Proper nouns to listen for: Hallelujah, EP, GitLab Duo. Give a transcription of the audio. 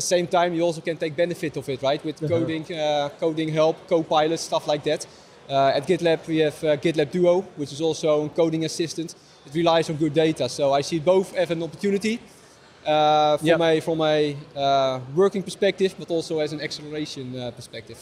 the same time, you also can take benefit of it, right? With coding help, co-pilot, stuff like that. At GitLab, we have GitLab Duo, which is also a coding assistant. It relies on good data, so I see both as an opportunity from a working perspective, but also as an acceleration perspective.